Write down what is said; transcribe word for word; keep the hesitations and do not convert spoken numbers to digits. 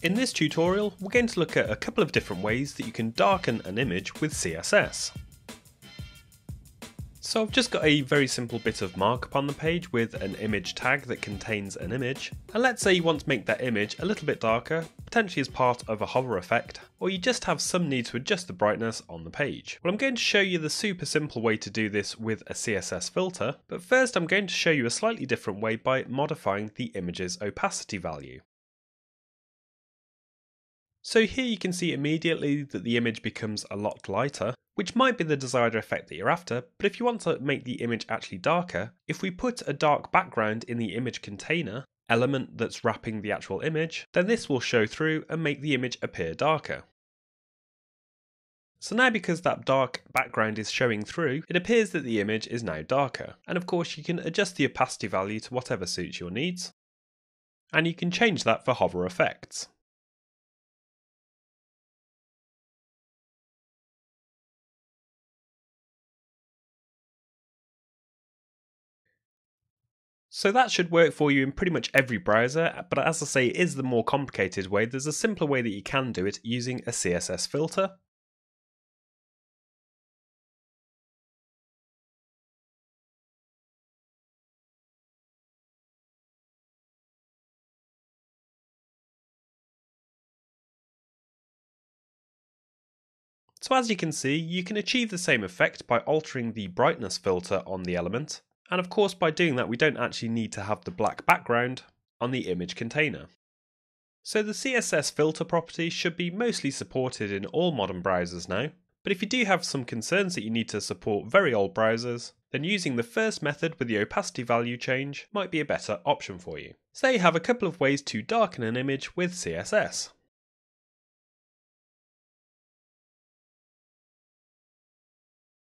In this tutorial, we're going to look at a couple of different ways that you can darken an image with C S S. So I've just got a very simple bit of markup on the page with an image tag that contains an image, and let's say you want to make that image a little bit darker, potentially as part of a hover effect, or you just have some need to adjust the brightness on the page. Well, I'm going to show you the super simple way to do this with a C S S filter, but first I'm going to show you a slightly different way by modifying the image's opacity value. So here you can see immediately that the image becomes a lot lighter, which might be the desired effect that you're after, but if you want to make the image actually darker, if we put a dark background in the image container, element that's wrapping the actual image, then this will show through and make the image appear darker. So now because that dark background is showing through, it appears that the image is now darker. And of course you can adjust the opacity value to whatever suits your needs, and you can change that for hover effects. So that should work for you in pretty much every browser, but as I say, it is the more complicated way. There's a simpler way that you can do it using a C S S filter. So as you can see, you can achieve the same effect by altering the brightness filter on the element. And of course, by doing that, we don't actually need to have the black background on the image container. So the C S S filter property should be mostly supported in all modern browsers now. But if you do have some concerns that you need to support very old browsers, then using the first method with the opacity value change might be a better option for you. So there you have a couple of ways to darken an image with C S S.